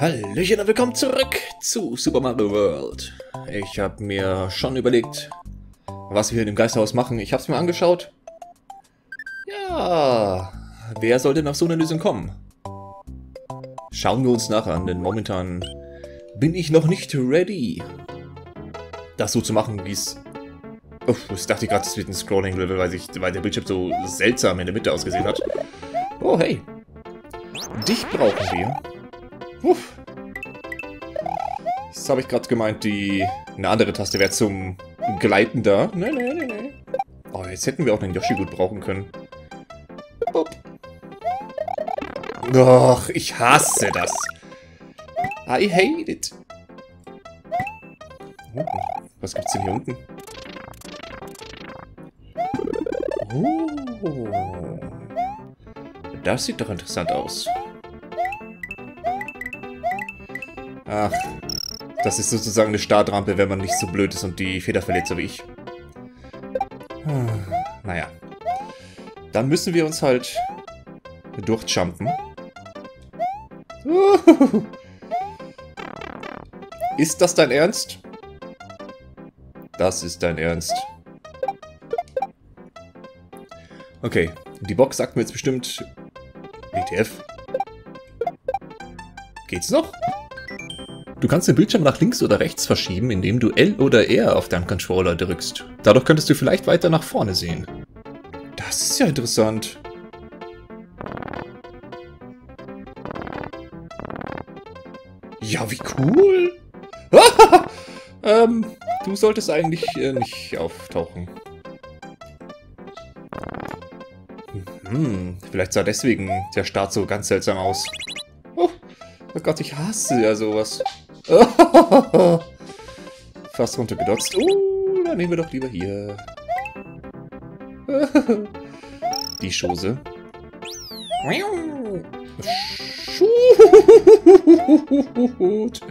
Hallöchen und willkommen zurück zu Super Mario World. Ich habe mir schon überlegt, was wir hier in dem Geisterhaus machen. Ich habe es mir angeschaut. Ja, wer sollte nach so einer Lösung kommen? Schauen wir uns nachher an, denn momentan bin ich noch nicht ready, das so zu machen, wie es... Uff, ich dachte gerade, es wird ein Scrolling-Level, weil der Bildschirm so seltsam in der Mitte ausgesehen hat. Oh, hey. Dich brauchen wir. Uff. Das habe ich gerade gemeint, eine andere Taste wäre zum Gleiten da. Nein, nein, nein, nein. Oh, jetzt hätten wir auch einen Yoshi gut brauchen können. Boop. Och, ich hasse das. I hate it. Was gibt's denn hier unten? Oh. Das sieht doch interessant aus. Ach, das ist sozusagen eine Startrampe, wenn man nicht so blöd ist und die Feder verliert, so wie ich. Naja. Dann müssen wir uns halt durchjumpen. Ist das dein Ernst? Das ist dein Ernst. Okay, die Box sagt mir jetzt bestimmt... WTF? Geht's noch? Du kannst den Bildschirm nach links oder rechts verschieben, indem du L oder R auf deinem Controller drückst. Dadurch könntest du vielleicht weiter nach vorne sehen. Das ist ja interessant. Ja, wie cool! Du solltest eigentlich nicht auftauchen. Vielleicht sah deswegen der Start so ganz seltsam aus. Oh Gott, ich hasse ja sowas. Fast runtergedotzt. Dann nehmen wir doch lieber hier. Die Schose. Schut.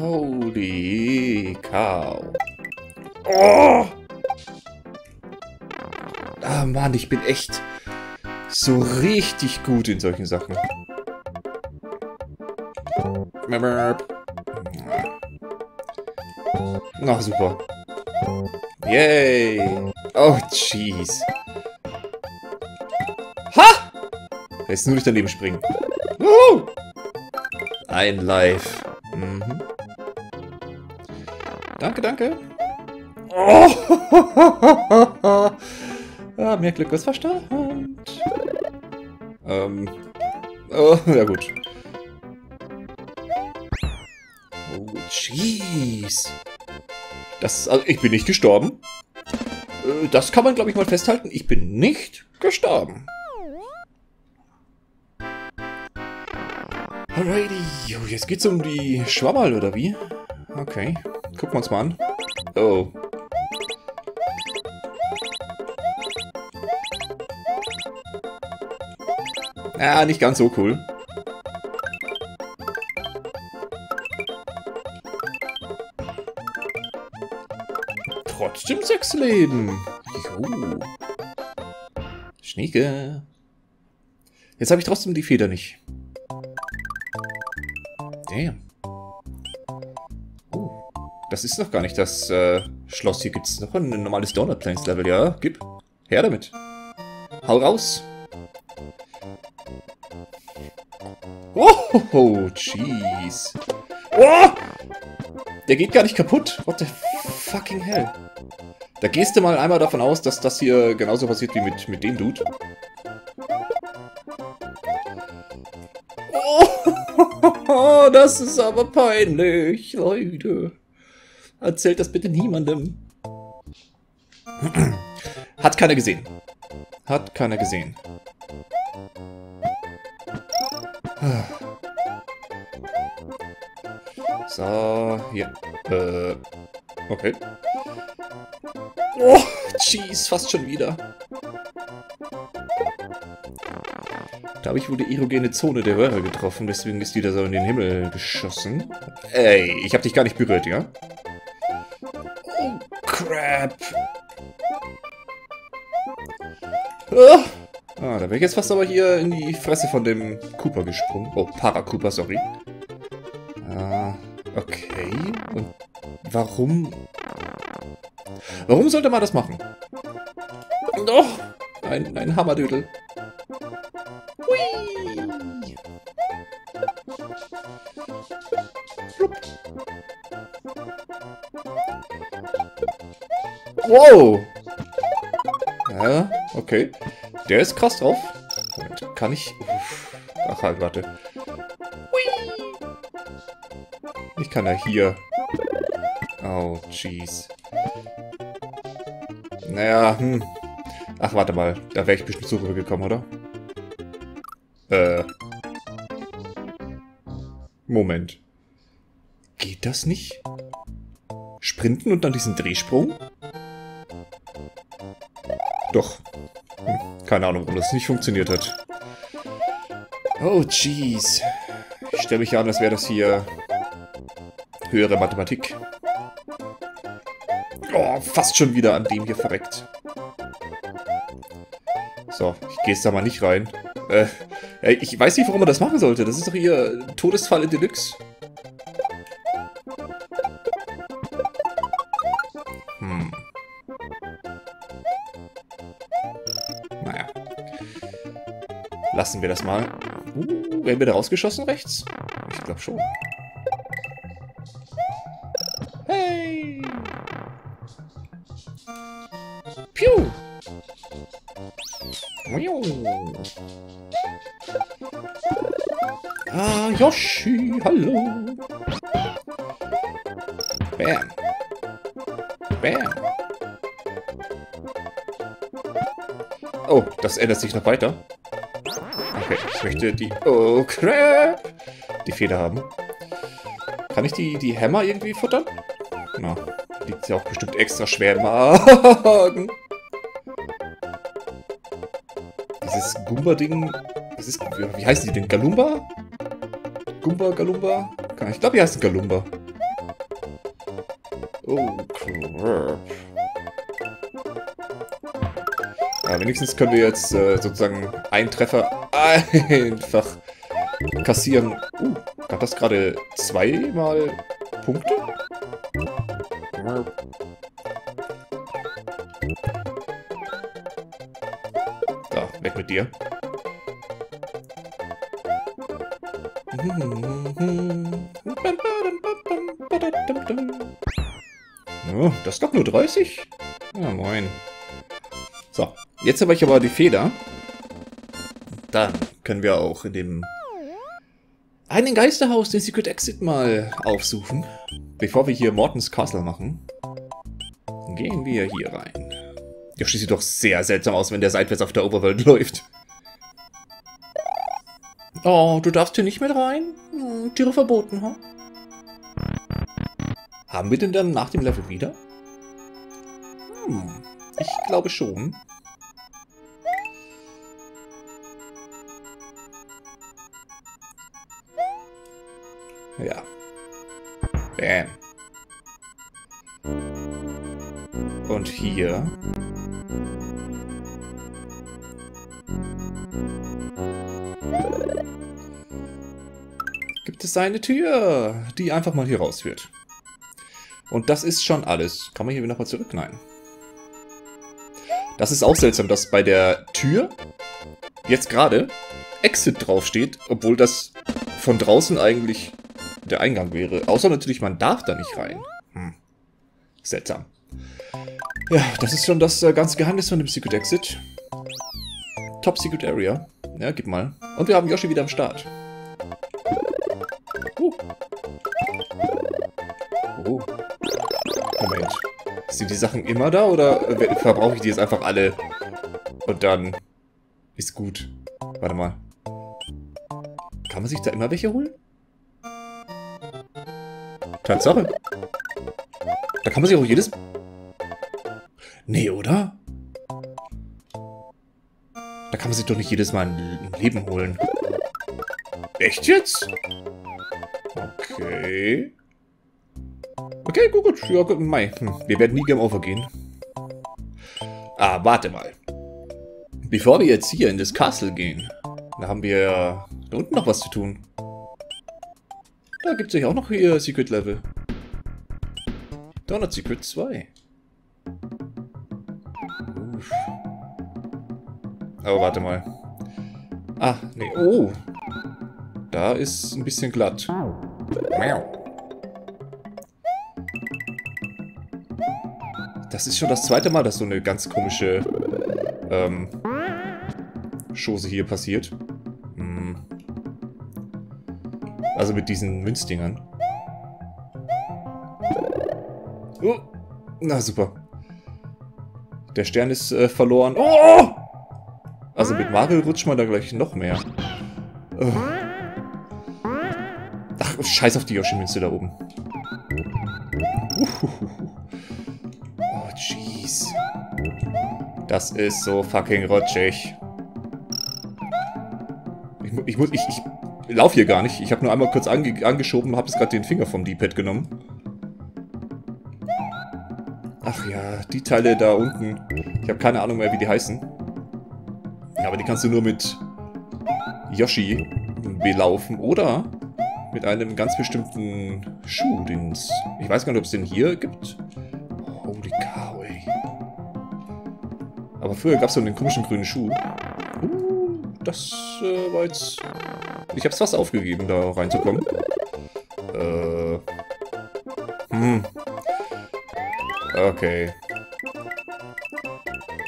Holy cow. Oh! Ah, Mann, ich bin echt so richtig gut in solchen Sachen. Na, super. Yay. Oh, jeez. Ha! Jetzt nur nicht daneben springen. Woohoo! Ein Life. Mhm. Danke, danke. Oh! Ah, mehr Glück als Verstand. Oh, ja gut. Oh, jeez. Also ich bin nicht gestorben. Das kann man, glaube ich, mal festhalten. Ich bin nicht gestorben. Alrighty. Jetzt geht's um die Schwammerl, oder wie? Okay. Gucken wir uns mal an. Oh. Ja, nicht ganz so cool. Trotzdem 6 Leben. Juhu. Schnieke. Jetzt habe ich trotzdem die Feder nicht. Damn. Das ist noch gar nicht das Schloss. Hier gibt es noch ein normales Donut Plains Level. Ja, gib. Her damit. Hau raus. Oh, jeez. Oh! Der geht gar nicht kaputt. What the fucking hell? Da gehst du mal einmal davon aus, dass das hier genauso passiert wie mit dem Dude. Oh, das ist aber peinlich, Leute. Erzählt das bitte niemandem. Hat keiner gesehen. Hat keiner gesehen. So, hier. Okay. Oh, jeez, fast schon wieder. Da habe ich wohl die erogene Zone der Röhre getroffen, deswegen ist die da so in den Himmel geschossen. Ey, ich habe dich gar nicht berührt, ja? Oh, crap. Ah, da wäre ich jetzt fast aber hier in die Fresse von dem Koopa gesprungen. Oh, Para-Koopa, sorry. Ah, okay. Und warum? Warum sollte man das machen? Oh, ein Hammerdödel. Hui. Flup. Wow. Ja, okay. Der ist krass drauf. Moment, kann ich... Ach halt, warte. Ich kann ja hier... Oh, jeez. Naja, hm. Ach, warte mal. Da wäre ich bestimmt so rübergekommen, oder? Moment. Geht das nicht? Sprinten und dann diesen Drehsprung? Doch. Keine Ahnung, warum das nicht funktioniert hat. Oh, jeez. Ich stelle mich an, als wäre das hier höhere Mathematik. Oh, fast schon wieder an dem hier verreckt. So, ich gehe jetzt da mal nicht rein. Ich weiß nicht, warum man das machen sollte. Das ist doch hier Todesfalle Deluxe. Lassen wir das mal. Werden wir da rausgeschossen rechts? Ich glaube schon. Hey! Piu! Ah, Yoshi, hallo! Bam! Bam! Oh, das ändert sich noch weiter. Okay, ich möchte die... Oh, crap! Die Feder haben. Kann ich die Hämmer irgendwie futtern? Na, liegt ja auch bestimmt extra schwer im Magen. Dieses Goomba-Ding... Wie heißen die denn? Galumba? Goomba, Galumba? Ich glaube, die heißen Galumba. Oh, crap. Ja, wenigstens können wir jetzt sozusagen einen Treffer... einfach kassieren. Gab das gerade zweimal Punkte? Da, weg mit dir. Ja, das gab nur 30? Ja, moin. So, jetzt habe ich aber die Feder. Dann können wir auch in dem einen Geisterhaus den Secret Exit mal aufsuchen. Bevor wir hier Mortons Castle machen, gehen wir hier rein. Yoshi sieht doch sehr seltsam aus, wenn der seitwärts auf der Oberwelt läuft. Oh, du darfst hier nicht mit rein? Hm, Tiere verboten, ha? Haben wir den dann nach dem Level wieder? Hm, ich glaube schon. Ja. Bam. Und hier. Gibt es eine Tür, die einfach mal hier rausführt. Und das ist schon alles. Kann man hier nochmal zurück? Nein. Das ist auch seltsam, dass bei der Tür jetzt gerade Exit draufsteht, obwohl das von draußen eigentlich... der Eingang wäre. Außer natürlich, man darf da nicht rein. Hm. Seltsam. Ja, das ist schon das ganze Geheimnis von dem Secret Exit. Top Secret Area. Ja, gib mal. Und wir haben Yoshi wieder am Start. Oh. Moment. Sind die Sachen immer da oder verbrauche ich die jetzt einfach alle? Und dann ist gut. Warte mal. Kann man sich da immer welche holen? Tatsache. Da kann man sich auch jedes... Nee, oder? Da kann man sich doch nicht jedes Mal ein Leben holen. Echt jetzt? Okay. Okay, gut. Ja, gut, Mai. Wir werden nie Game Over gehen. Ah, warte mal. Bevor wir jetzt hier in das Castle gehen, da haben wir da unten noch was zu tun. Da gibt es ja auch noch hier Secret Level. Donut Secret 2. Uff. Aber warte mal. Ah, nee. Oh. Da ist ein bisschen glatt. Das ist schon das zweite Mal, dass so eine ganz komische Chose hier passiert. Hm. Also mit diesen Münzdingern. Oh. Na super. Der Stern ist verloren. Oh! Also mit Mario rutscht man da gleich noch mehr. Oh. Ach, scheiß auf die Yoshi-Münze da oben. Oh, jeez. Das ist so fucking rutschig. Ich lauf hier gar nicht. Ich habe nur einmal kurz angeschoben, habe jetzt gerade den Finger vom D-Pad genommen. Ach ja, die Teile da unten. Ich habe keine Ahnung mehr, wie die heißen. Aber die kannst du nur mit Yoshi belaufen oder mit einem ganz bestimmten Schuh, den es... Ich weiß gar nicht, ob es den hier gibt. Holy cow, ey. Aber früher gab es so einen komischen grünen Schuh. Das war jetzt... Ich hab's fast aufgegeben, da reinzukommen. Okay.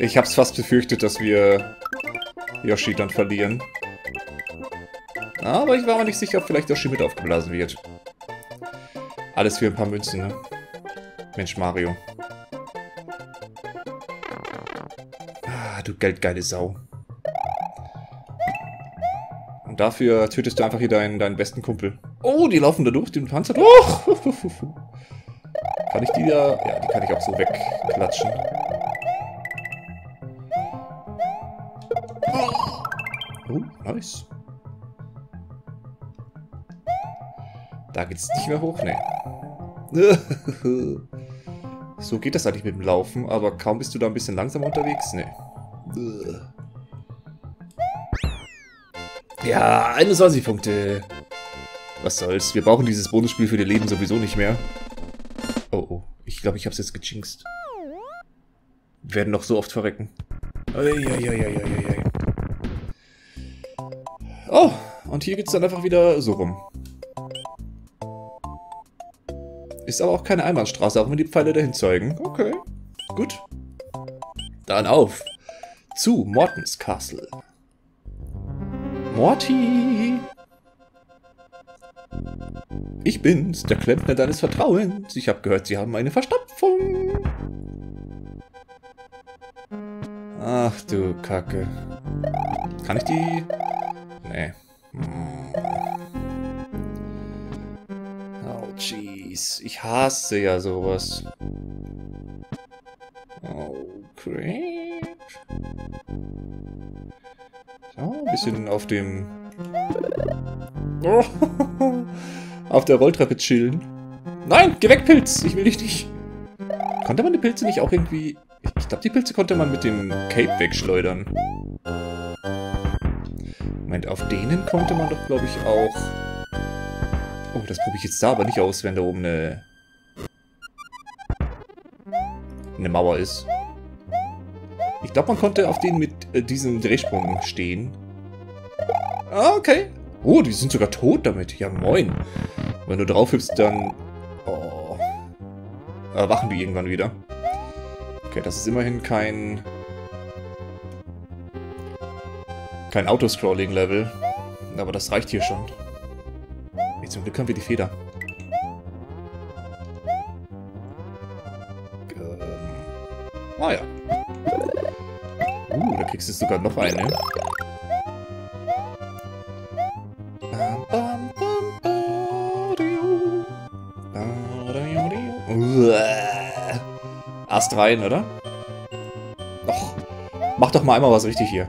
Ich hab's fast befürchtet, dass wir Yoshi dann verlieren. Aber ich war mir nicht sicher, ob vielleicht Yoshi mit aufgeblasen wird. Alles für ein paar Münzen, ne? Mensch, Mario. Ah, du geldgeile Sau. Und dafür tötest du einfach hier deinen besten Kumpel. Oh, die laufen da durch, den Panzer durch. Oh. Kann ich die da... Ja, die kann ich auch so wegklatschen. Oh, nice. Da geht's nicht mehr hoch, ne? So geht das eigentlich mit dem Laufen, aber kaum bist du da ein bisschen langsamer unterwegs, ne? Ja, 21 Punkte. Was soll's, wir brauchen dieses Bonusspiel für die Leben sowieso nicht mehr. Oh, oh, ich glaube, ich hab's jetzt gejinxt. Wir werden noch so oft verrecken. Eieieiei. Oh, und hier geht's dann einfach wieder so rum. Ist aber auch keine Einbahnstraße, auch wenn die Pfeile dahin zeigen. Okay, gut. Dann auf zu Mortons Castle. Morty! Ich bin's, der Klempner deines Vertrauens. Ich habe gehört, sie haben eine Verstopfung. Ach du Kacke. Kann ich die... Nee. Oh, jeez. Ich hasse ja sowas. Okay. So, ein bisschen auf dem... Oh. Auf der Rolltreppe chillen. Nein, geh weg, Pilz! Ich will dich nicht. Konnte man die Pilze nicht auch irgendwie... Ich glaube, die Pilze konnte man mit dem Cape wegschleudern. Moment, auf denen konnte man doch, glaube ich, auch... Oh, das probiere ich jetzt da aber nicht aus, wenn da oben eine Mauer ist. Ich glaube, man konnte auf denen mit diesem Drehsprung stehen. Ah, okay. Oh, die sind sogar tot damit. Ja, moin. Wenn du draufhüpfst, dann... Oh. Erwachen die irgendwann wieder. Okay, das ist immerhin kein... Kein Autoscrolling-Level. Aber das reicht hier schon. Nee, zum Glück haben wir die Feder. Ah ja. Da kriegst du sogar noch eine. Ast rein, oder? Och, mach doch mal einmal was richtig hier.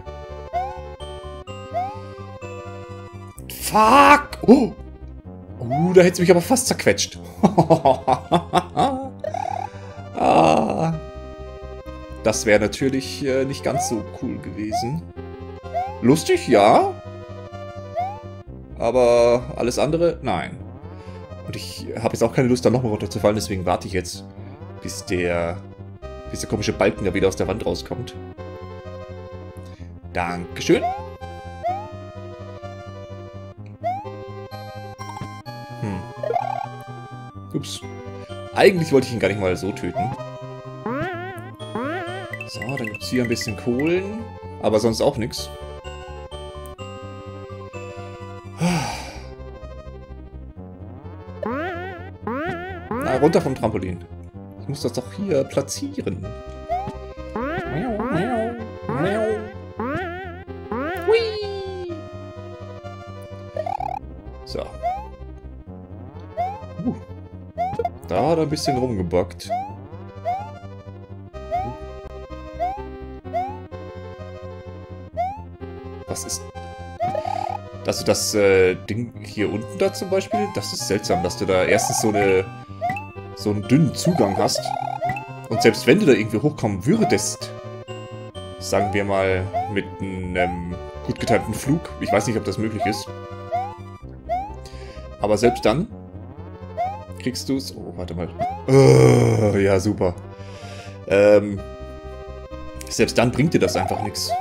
Fuck! Oh, da hättest du mich aber fast zerquetscht. Ah. Das wäre natürlich nicht ganz so cool gewesen. Lustig, ja. Aber alles andere, nein. Und ich habe jetzt auch keine Lust, da nochmal runterzufallen, deswegen warte ich jetzt, bis der komische Balken da wieder aus der Wand rauskommt. Dankeschön. Ups. Eigentlich wollte ich ihn gar nicht mal so töten. So, dann gibt es hier ein bisschen Kohlen. Aber sonst auch nichts. Na, runter vom Trampolin. Ich muss das doch hier platzieren. Hui. So. Da hat er ein bisschen rumgebockt. Was ist... Also das Ding hier unten da zum Beispiel, das ist seltsam, dass du da erstens so einen dünnen Zugang hast. Und selbst wenn du da irgendwie hochkommen würdest, sagen wir mal mit einem gut getimten Flug, ich weiß nicht, ob das möglich ist. Aber selbst dann kriegst du es... Oh, warte mal. Oh, ja, super. Selbst dann bringt dir das einfach nichts.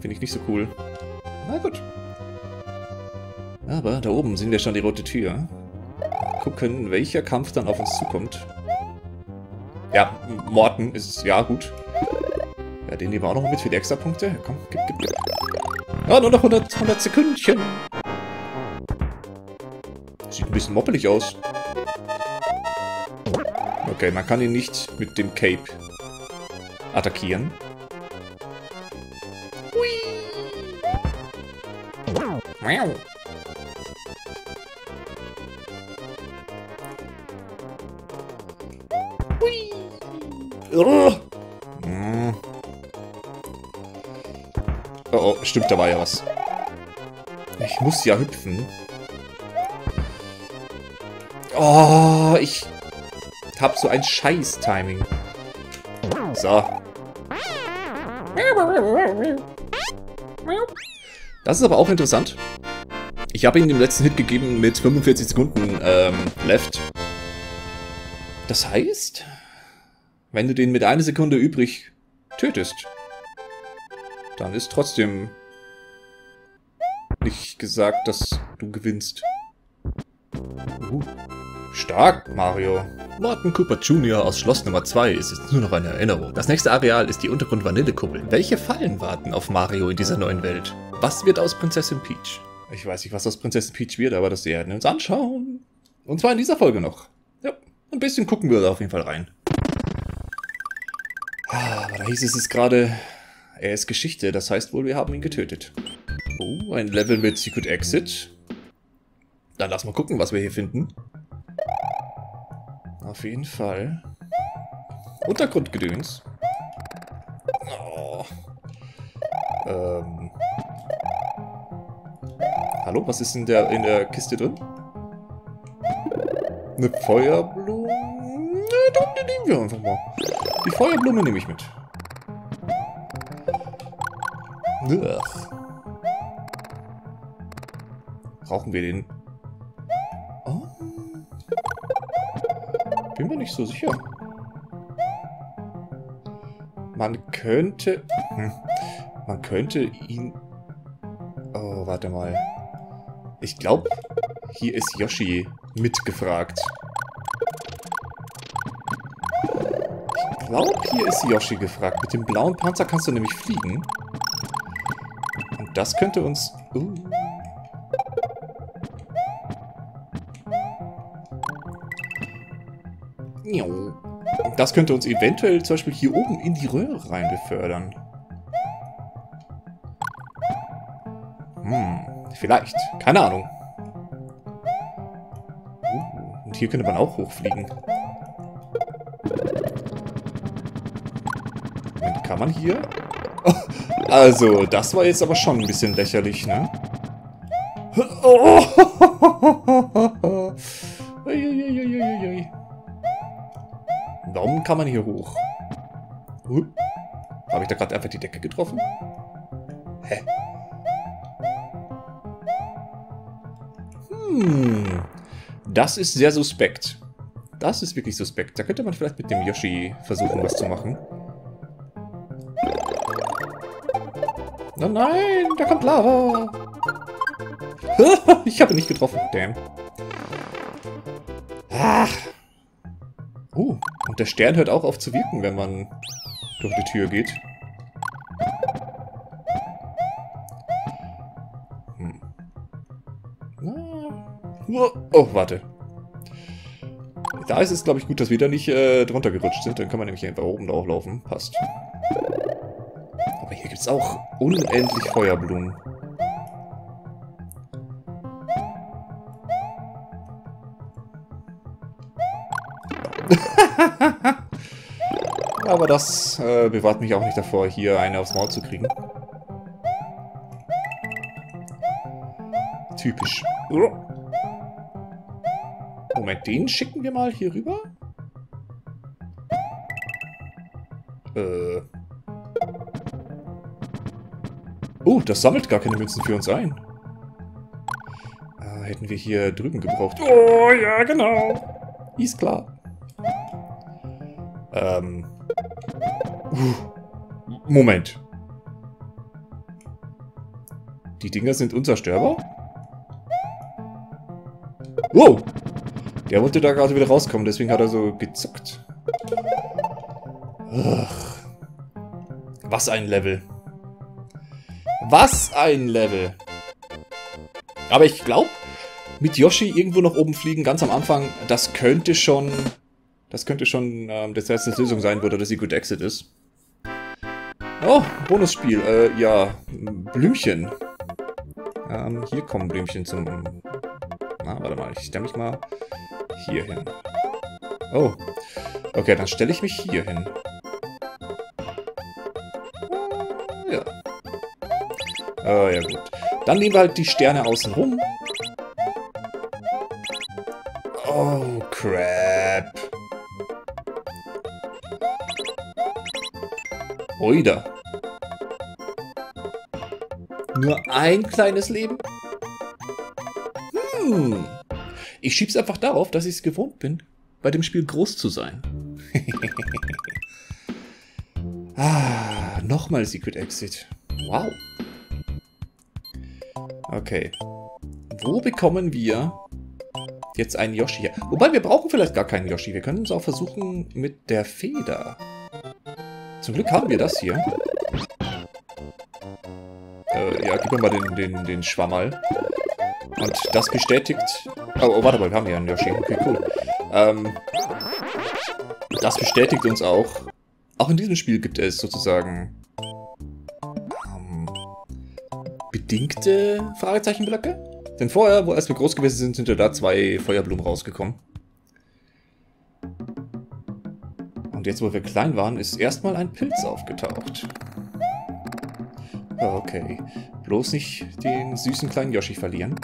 Finde ich nicht so cool. Na gut. Aber da oben sehen wir schon die rote Tür. Gucken, welcher Kampf dann auf uns zukommt. Ja, Morton ist... Ja, gut. Ja, den nehmen wir auch noch mit für die Extrapunkte. Komm, gib. Ja, nur noch 100 Sekündchen. Sieht ein bisschen moppelig aus. Okay, man kann ihn nicht mit dem Cape attackieren. Hui! Oh, oh, stimmt, da war ja was. Ich muss ja hüpfen. Oh, ich hab so ein Scheiß-Timing. So. Das ist aber auch interessant. Ich habe ihm den letzten Hit gegeben mit 45 Sekunden left. Das heißt... Wenn du den mit einer Sekunde übrig tötest, dann ist trotzdem nicht gesagt, dass du gewinnst. Stark, Mario. Morton Koopa Jr. aus Schloss Nummer 2 ist jetzt nur noch eine Erinnerung. Das nächste Areal ist die Untergrund-Vanillekuppel. Welche Fallen warten auf Mario in dieser neuen Welt? Was wird aus Prinzessin Peach? Ich weiß nicht, was aus Prinzessin Peach wird, aber das werden wir uns anschauen. Und zwar in dieser Folge noch. Ja, ein bisschen gucken wir da auf jeden Fall rein. Aber da hieß es gerade, er ist Geschichte, das heißt wohl, wir haben ihn getötet. Oh, ein Level mit Secret Exit. Dann lass mal gucken, was wir hier finden. Auf jeden Fall. Untergrundgedöns. Oh. Hallo, was ist in der Kiste drin? Eine Feuerblume? Na, die nehmen wir einfach mal. Die Feuerblume nehme ich mit. Ugh. Brauchen wir den? Oh. Bin mir nicht so sicher. Man könnte... Man könnte ihn... Oh, warte mal. Ich glaube, hier ist Yoshi mitgefragt. Ich glaube, hier ist Yoshi gefragt. Mit dem blauen Panzer kannst du nämlich fliegen. Und das könnte uns... Das könnte uns eventuell zum Beispiel hier oben in die Röhre rein befördern. Vielleicht. Keine Ahnung. Und hier könnte man auch hochfliegen. Kann man hier? Also, das war jetzt aber schon ein bisschen lächerlich, ne? Warum kann man hier hoch? Habe ich da gerade einfach die Decke getroffen? Hä? Das ist sehr suspekt. Das ist wirklich suspekt. Da könnte man vielleicht mit dem Yoshi versuchen, was zu machen. Oh nein, da kommt Lava. Ich habe nicht getroffen. Damn. Ach. Und der Stern hört auch auf zu wirken, wenn man durch die Tür geht. Oh, warte. Da ist es, glaube ich, gut, dass wir da nicht drunter gerutscht sind. Dann kann man nämlich einfach oben drauf laufen. Passt. Aber hier gibt es auch unendlich Feuerblumen. Aber das bewahrt mich auch nicht davor, hier eine aufs Maul zu kriegen. Typisch. Moment, den schicken wir mal hier rüber? Oh, das sammelt gar keine Münzen für uns ein. Hätten wir hier drüben gebraucht. Oh, ja, genau. Ist klar. Moment. Die Dinger sind unzerstörbar? Wow! Der wollte da gerade wieder rauskommen, deswegen hat er so gezuckt. Ach, was ein Level. Was ein Level. Aber ich glaube, mit Yoshi irgendwo noch oben fliegen, ganz am Anfang, das könnte schon das letzte Lösung sein, wo der Secret Exit ist. Oh, Bonusspiel. Ja, Blümchen. Hier kommen Blümchen zum... Na, warte mal, ich stelle mich mal hier hin. Oh. Okay, dann stelle ich mich hier hin. Ja. Oh, ja gut. Dann nehmen wir halt die Sterne außen rum. Oh, crap. Oida. Nur ein kleines Leben? Ich schieb's einfach darauf, dass ich es gewohnt bin, bei dem Spiel groß zu sein. Nochmal Secret Exit. Wow. Okay. Wo bekommen wir jetzt einen Yoshi her? Wobei, wir brauchen vielleicht gar keinen Yoshi. Wir können es auch versuchen mit der Feder. Zum Glück haben wir das hier. Ja, gib mir mal den Schwammerl. Und das bestätigt... Oh, warte mal, wir haben ja einen Yoshi. Okay, cool. Das bestätigt uns auch. Auch in diesem Spiel gibt es sozusagen... bedingte Fragezeichenblöcke? Denn vorher, als wir groß gewesen sind, sind ja da 2 Feuerblumen rausgekommen. Und jetzt, wo wir klein waren, ist erstmal ein Pilz aufgetaucht. Okay. Bloß nicht den süßen kleinen Yoshi verlieren.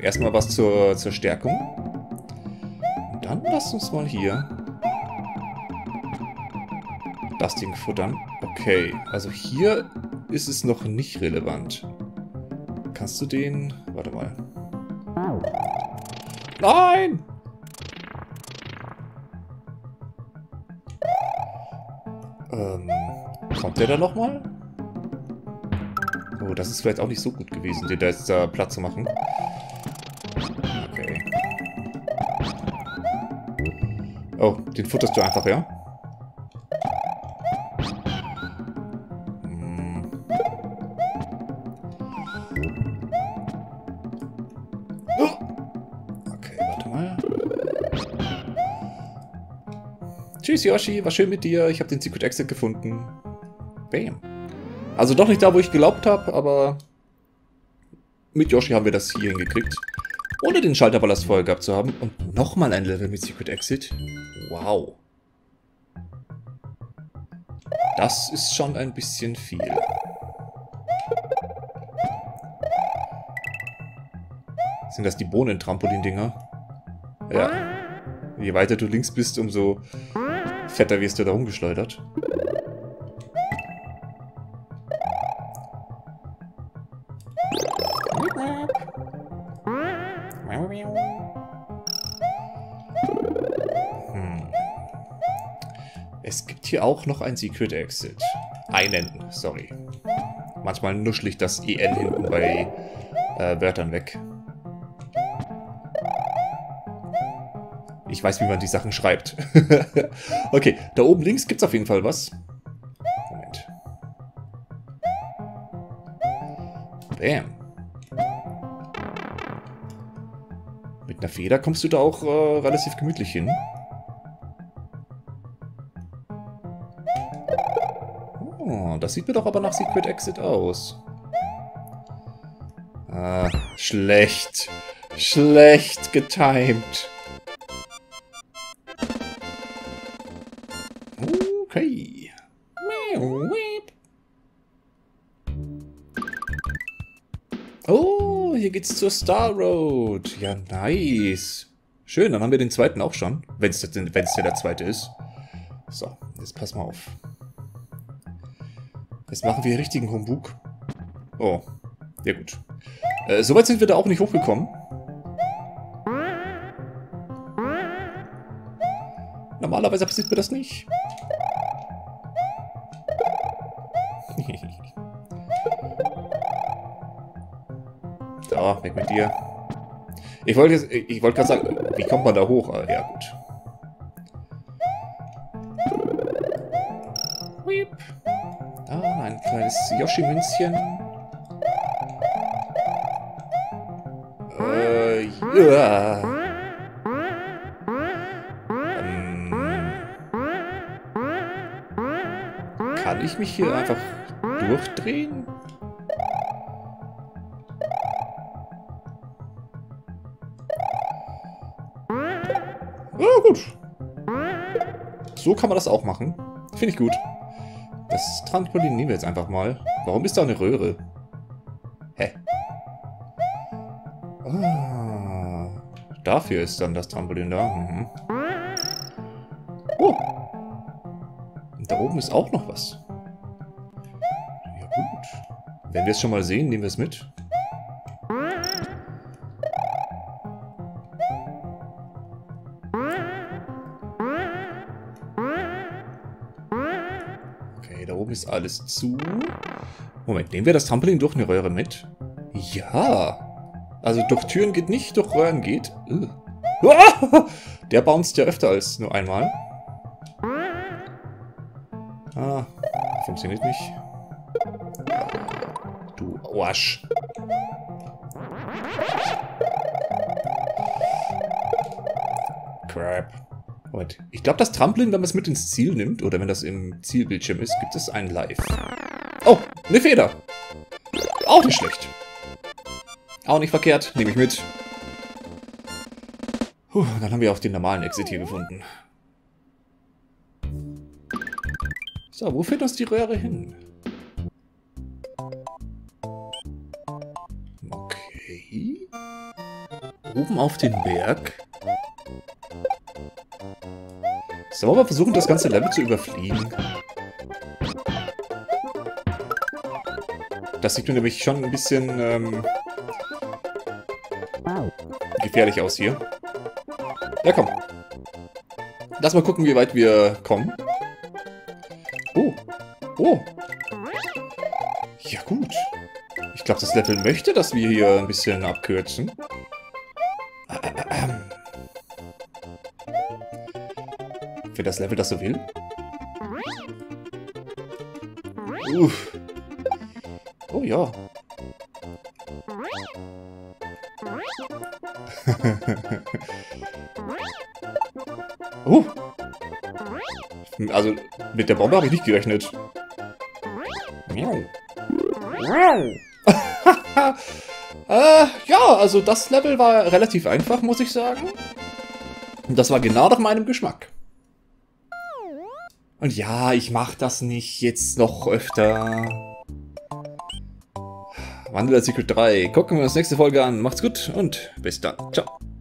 Erstmal was zur Stärkung. Und dann lasst uns mal hier das Ding futtern. Okay, also hier ist es noch nicht relevant. Kannst du den... Warte mal. Nein! Kommt der da nochmal? Oh, das ist vielleicht auch nicht so gut gewesen, den da jetzt platt zu machen. Okay. Oh, den futterst du einfach, ja? Okay, warte mal. Tschüss, Yoshi, war schön mit dir. Ich habe den Secret Exit gefunden. Bam. Also doch nicht da, wo ich geglaubt habe, aber mit Yoshi haben wir das hier hingekriegt. Ohne den Schalterpalast vorher gehabt zu haben. Und nochmal ein Level mit Secret Exit. Wow. Das ist schon ein bisschen viel. Sind das die Bohnen-Trampolin-Dinger? Ja. Je weiter du links bist, umso fetter wirst du da rumgeschleudert. Es gibt hier auch noch ein Secret Exit. Einen, sorry. Manchmal nuschel ich das EN hinten bei Wörtern weg. Ich weiß, wie man die Sachen schreibt. Okay, da oben links gibt es auf jeden Fall was. Moment. Bam. Mit einer Feder kommst du da auch relativ gemütlich hin. Oh, das sieht mir doch aber nach Secret Exit aus. Ah, schlecht. Schlecht getimed. Okay. Oh, hier geht's zur Star Road. Ja, nice. Schön, dann haben wir den zweiten auch schon. Wenn es denn der zweite ist. So, jetzt pass mal auf. Jetzt machen wir hier richtigen Humbug. Oh, ja gut. Soweit sind wir da auch nicht hochgekommen. Normalerweise passiert mir das nicht. So, weg mit dir. Ich wollte gerade sagen, wie kommt man da hoch? Aber ja, gut. Da, ein kleines Yoshi-Münzchen. Ja. Kann ich mich hier einfach durchdrehen? Ja, gut. So kann man das auch machen. Finde ich gut. Das Trampolin nehmen wir jetzt einfach mal. Warum ist da eine Röhre? Hä? Ah, dafür ist dann das Trampolin da. Mhm. Oh. Und da oben ist auch noch was. Ja gut. Wenn wir es schon mal sehen, nehmen wir es mit. Okay, da oben ist alles zu. Moment, nehmen wir das Trampolin durch eine Röhre mit? Ja. Also durch Türen geht nicht, durch Röhren geht. Ah! Der bounced ja öfter als nur einmal. Ah, funktioniert nicht. Du Arsch. Crap. Moment. Ich glaube, das Trampolin, wenn man es mit ins Ziel nimmt, oder wenn das im Zielbildschirm ist, gibt es einen Live. Oh, eine Feder. Auch nicht schlecht. Auch nicht verkehrt. Nehme ich mit. Puh, dann haben wir auch den normalen Exit hier gefunden. So, wo führt uns die Röhre hin? Okay. Oben auf den Berg. Sollen wir mal versuchen, das ganze Level zu überfliegen? Das sieht mir nämlich schon ein bisschen gefährlich aus hier. Ja, komm. Lass mal gucken, wie weit wir kommen. Oh. Oh. Ja gut. Ich glaube, das Level möchte, dass wir hier ein bisschen abkürzen. Für das Level, das so will. Uff. Oh ja. Oh. Also, mit der Bombe habe ich nicht gerechnet. Ja, also das Level war relativ einfach, muss ich sagen. Und das war genau nach meinem Geschmack. Und ja, ich mache das nicht jetzt noch öfter. Wanderer Secret 3. Gucken wir uns nächste Folge an. Macht's gut und bis dann. Ciao.